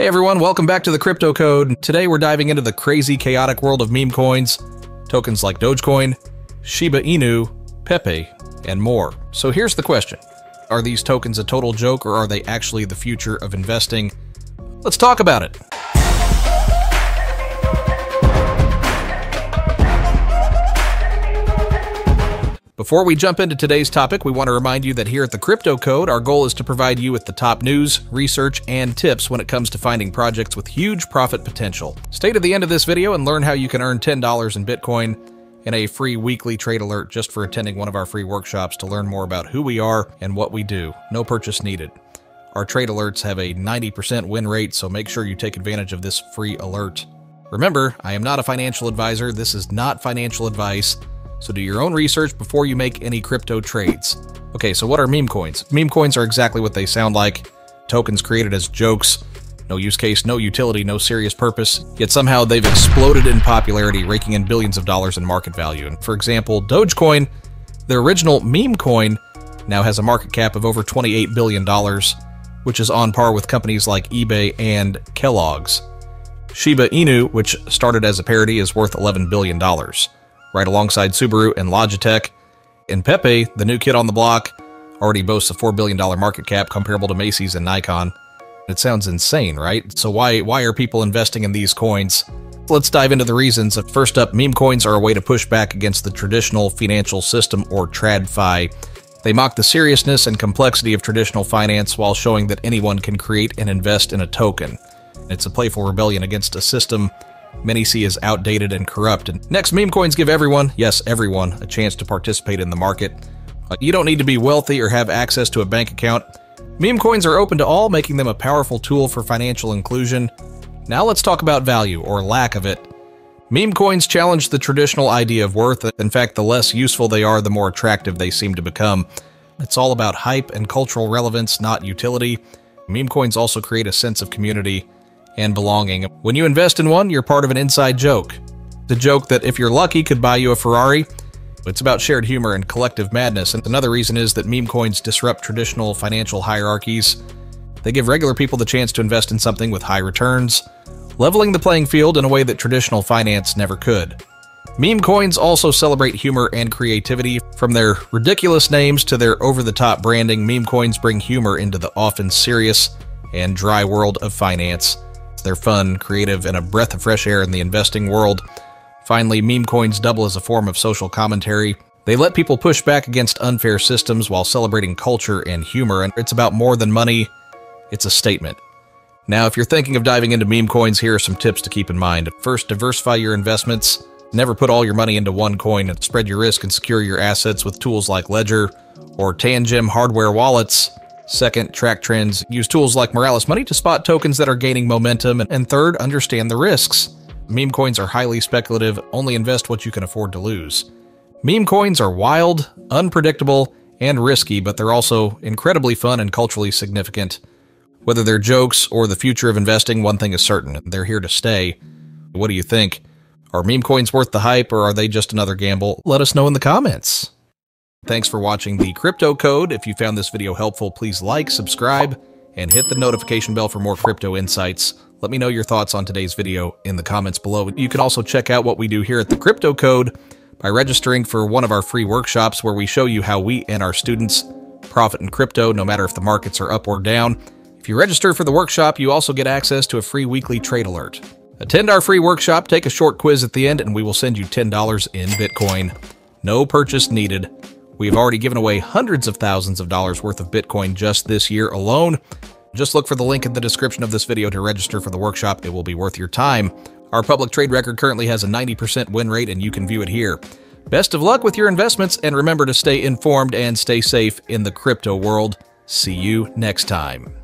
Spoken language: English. Hey everyone, welcome back to The Crypto Code. Today we're diving into the crazy, chaotic world of meme coins, tokens like Dogecoin, Shiba Inu, Pepe, and more. So here's the question. Are these tokens a total joke, or are they actually the future of investing? Let's talk about it. Before we jump into today's topic, we want to remind you that here at The Crypto Code, our goal is to provide you with the top news, research, and tips when it comes to finding projects with huge profit potential. Stay to the end of this video and learn how you can earn $10 in Bitcoin and a free weekly trade alert just for attending one of our free workshops to learn more about who we are and what we do. No purchase needed. Our trade alerts have a 90% win rate, so make sure you take advantage of this free alert. Remember, I am not a financial advisor. This is not financial advice. So do your own research before you make any crypto trades. Okay, so what are meme coins? Meme coins are exactly what they sound like. Tokens created as jokes. No use case, no utility, no serious purpose. Yet somehow they've exploded in popularity, raking in billions of dollars in market value. And for example, Dogecoin, the original meme coin, now has a market cap of over $28 billion, which is on par with companies like eBay and Kellogg's. Shiba Inu, which started as a parody, is worth $11 billion. Right alongside Subaru and Logitech. And Pepe, the new kid on the block, already boasts a $4 billion market cap comparable to Macy's and Nikon. It sounds insane, right? So why are people investing in these coins? Let's dive into the reasons. First up, meme coins are a way to push back against the traditional financial system, or TradFi. They mock the seriousness and complexity of traditional finance while showing that anyone can create and invest in a token. It's a playful rebellion against a system many see as outdated and corrupt. And next, meme coins give everyone, yes, everyone, a chance to participate in the market. You don't need to be wealthy or have access to a bank account. Meme coins are open to all, making them a powerful tool for financial inclusion. Now let's talk about value, or lack of it. Meme coins challenge the traditional idea of worth. In fact, the less useful they are, the more attractive they seem to become. It's all about hype and cultural relevance, not utility. Meme coins also create a sense of community and belonging. When you invest in one, you're part of an inside joke. The joke that, if you're lucky, could buy you a Ferrari. It's about shared humor and collective madness. And another reason is that meme coins disrupt traditional financial hierarchies. They give regular people the chance to invest in something with high returns, leveling the playing field in a way that traditional finance never could. Meme coins also celebrate humor and creativity. From their ridiculous names to their over-the-top branding, meme coins bring humor into the often serious and dry world of finance. They're fun, creative, and a breath of fresh air in the investing world. Finally, meme coins double as a form of social commentary. They let people push back against unfair systems while celebrating culture and humor, and it's about more than money. It's a statement. Now, if you're thinking of diving into meme coins, here are some tips to keep in mind. First, diversify your investments. Never put all your money into one coin. Spread your risk and secure your assets with tools like Ledger or Tangem hardware wallets. Second, track trends. Use tools like Moralis Money to spot tokens that are gaining momentum. And third, understand the risks. Meme coins are highly speculative. Only invest what you can afford to lose. Meme coins are wild, unpredictable, and risky, but they're also incredibly fun and culturally significant. Whether they're jokes or the future of investing, one thing is certain: they're here to stay. What do you think? Are meme coins worth the hype, or are they just another gamble? Let us know in the comments. Thanks for watching The Crypto Code. If you found this video helpful, please like, subscribe, and hit the notification bell for more crypto insights. Let me know your thoughts on today's video in the comments below. You can also check out what we do here at The Crypto Code by registering for one of our free workshops, where we show you how we and our students profit in crypto, no matter if the markets are up or down. If you register for the workshop, you also get access to a free weekly trade alert. Attend our free workshop, take a short quiz at the end, and we will send you $10 in Bitcoin. No purchase needed. We've already given away hundreds of thousands of dollars worth of Bitcoin just this year alone. Just look for the link in the description of this video to register for the workshop. It will be worth your time. Our public trade record currently has a 90% win rate, and you can view it here. Best of luck with your investments, and remember to stay informed and stay safe in the crypto world. See you next time.